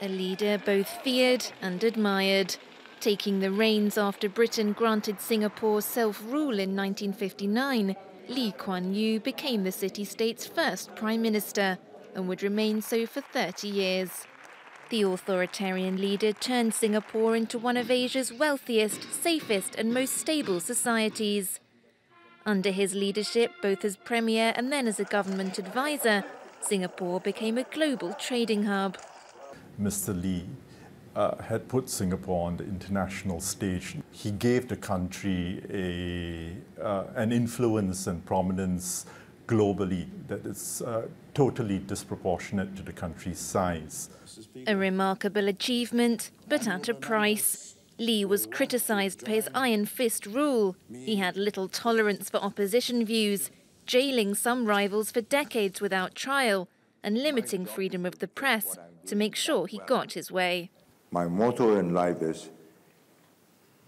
a leader both feared and admired, taking the reins after Britain granted Singapore self-rule in 1959. Lee Kuan Yew became the city-state's first prime minister and would remain so for 30 years. The authoritarian leader turned Singapore into one of Asia's wealthiest, safest and most stable societies. Under his leadership, both as premier and then as a government advisor, Singapore became a global trading hub. Mr. Lee had put Singapore on the international stage. He gave the country an influence and prominence globally that is totally disproportionate to the country's size. A remarkable achievement, but at a price. Lee was criticised for his iron fist rule. He had little tolerance for opposition views, jailing some rivals for decades without trial and limiting freedom of the press to make sure he got his way. My motto in life is,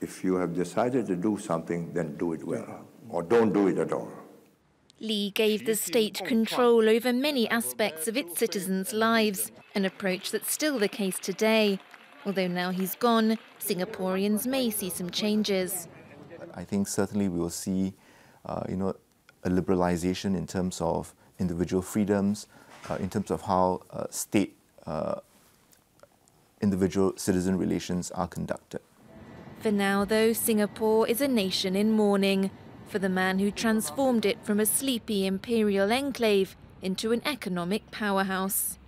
if you have decided to do something, then do it well, or don't do it at all. Lee gave the state control over many aspects of its citizens' lives, an approach that's still the case today. Although now he's gone, Singaporeans may see some changes. I think certainly we will see, a liberalisation in terms of individual freedoms, in terms of how individual-citizen relations are conducted. For now, though, Singapore is a nation in mourning for the man who transformed it from a sleepy imperial enclave into an economic powerhouse.